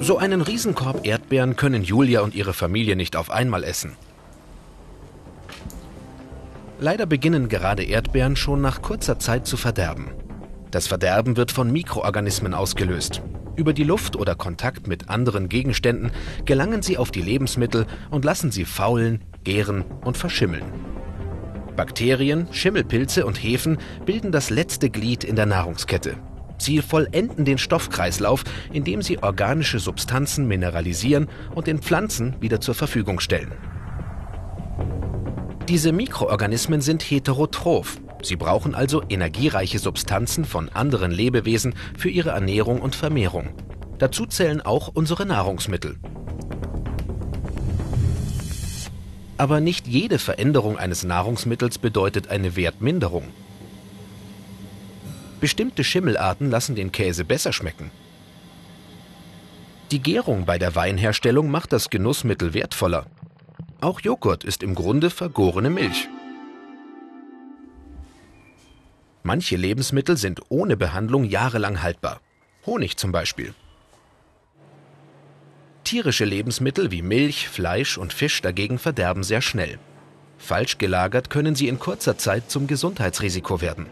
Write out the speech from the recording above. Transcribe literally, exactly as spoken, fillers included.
So einen Riesenkorb Erdbeeren können Julia und ihre Familie nicht auf einmal essen. Leider beginnen gerade Erdbeeren schon nach kurzer Zeit zu verderben. Das Verderben wird von Mikroorganismen ausgelöst. Über die Luft oder Kontakt mit anderen Gegenständen gelangen sie auf die Lebensmittel und lassen sie faulen, gären und verschimmeln. Bakterien, Schimmelpilze und Hefen bilden das letzte Glied in der Nahrungskette. Sie vollenden den Stoffkreislauf, indem sie organische Substanzen mineralisieren und den Pflanzen wieder zur Verfügung stellen. Diese Mikroorganismen sind heterotroph. Sie brauchen also energiereiche Substanzen von anderen Lebewesen für ihre Ernährung und Vermehrung. Dazu zählen auch unsere Nahrungsmittel. Aber nicht jede Veränderung eines Nahrungsmittels bedeutet eine Wertminderung. Bestimmte Schimmelarten lassen den Käse besser schmecken. Die Gärung bei der Weinherstellung macht das Genussmittel wertvoller. Auch Joghurt ist im Grunde vergorene Milch. Manche Lebensmittel sind ohne Behandlung jahrelang haltbar. Honig zum Beispiel. Tierische Lebensmittel wie Milch, Fleisch und Fisch dagegen verderben sehr schnell. Falsch gelagert können sie in kurzer Zeit zum Gesundheitsrisiko werden.